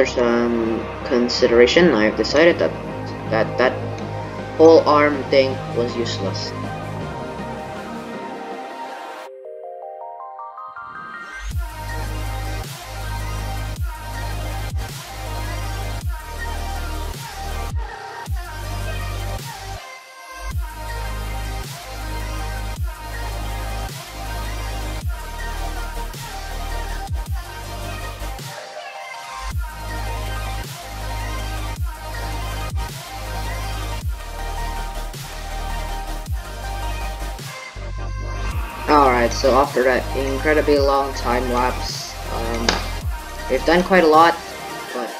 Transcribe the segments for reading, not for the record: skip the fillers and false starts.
after some consideration, I've decided that whole arm thing was useless. Alright, so after that incredibly long time lapse, we've done quite a lot, but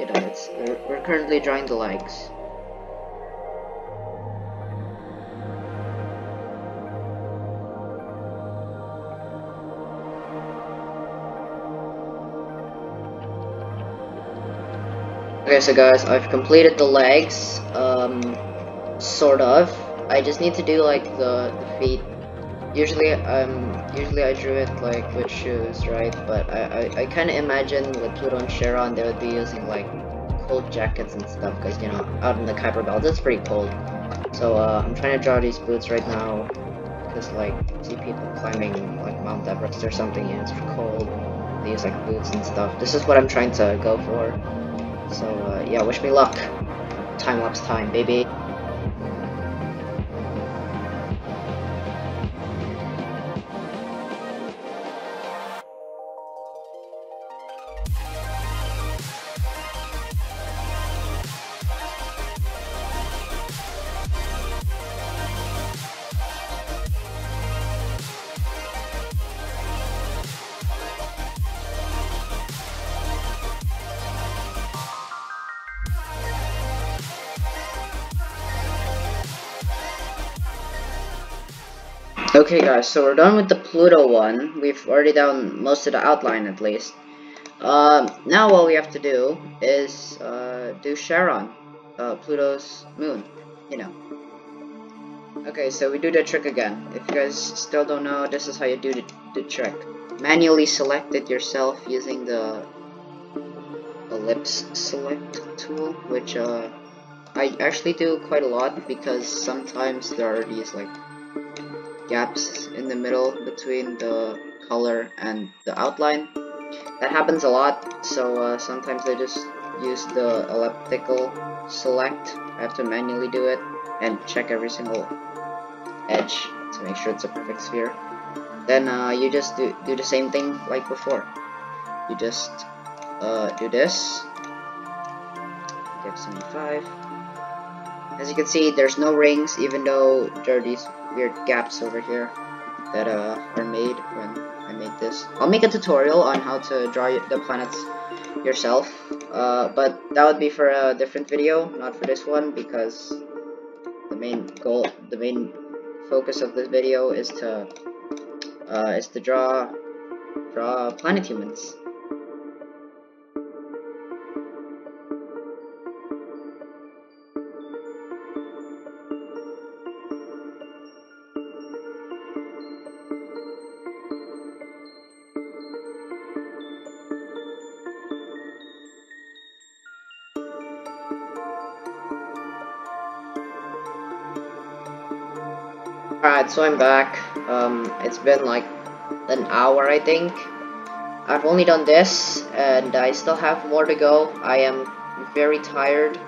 you know, we're currently drawing the legs. Okay, so guys, I've completed the legs, sort of. I just need to do like the feet. Usually I drew it like with shoes, right? But I kind of imagine with Pluto and Charon, they would be using like cold jackets and stuff, because you know, out in the Kuiper Belt it's pretty cold. So I'm trying to draw these boots right now, because like you see people climbing like Mount Everest or something, and it's cold. They use like boots and stuff. This is what I'm trying to go for. So yeah, wish me luck. Time lapse time, baby. Okay guys, so we're done with the Pluto one. We've already done most of the outline at least. Now what we have to do is do Charon, Pluto's moon, you know. Okay, so we do the trick again. If you guys still don't know, this is how you do the trick. Manually select it yourself using the ellipse select tool, which I actually do quite a lot, because sometimes there are these like gaps in the middle between the color and the outline. That happens a lot, so sometimes I just use the elliptical select. I have to manually do it and check every single edge to make sure it's a perfect sphere. Then you just do the same thing like before. You just do this. Give 75. As you can see, there's no rings, even though there are these weird gaps over here that are made when I make this. I'll make a tutorial on how to draw the planets yourself, but that would be for a different video, not for this one, because the main focus of this video is to draw planet humans. Alright, so I'm back. It's been like an hour, I think. I've only done this, and I still have more to go. I am very tired.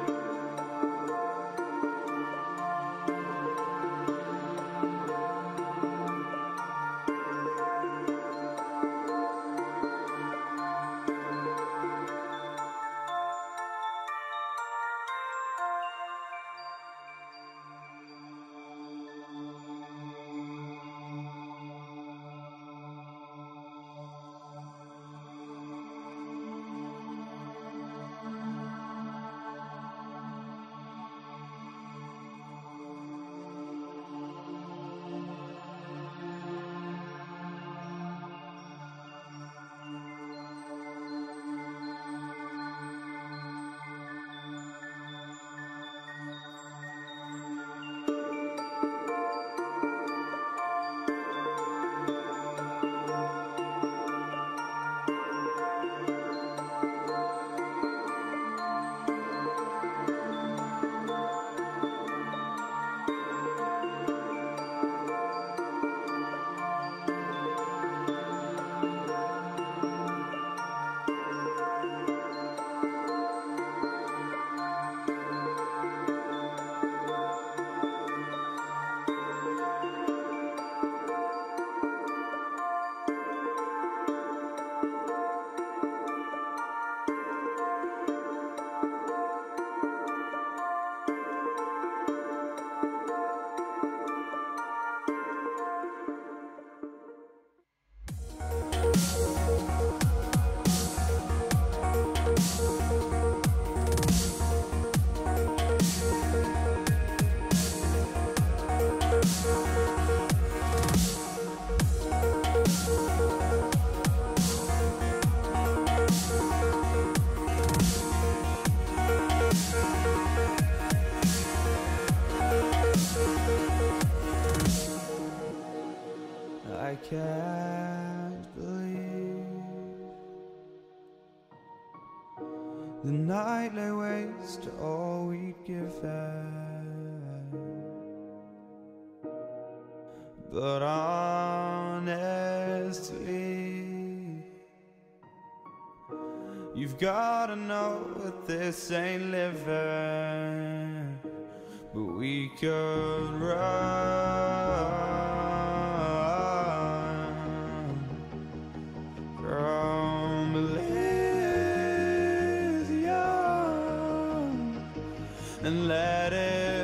night lay waste to all we'd given. But honestly, you've gotta know that this ain't living. But we could run from Elysium and let it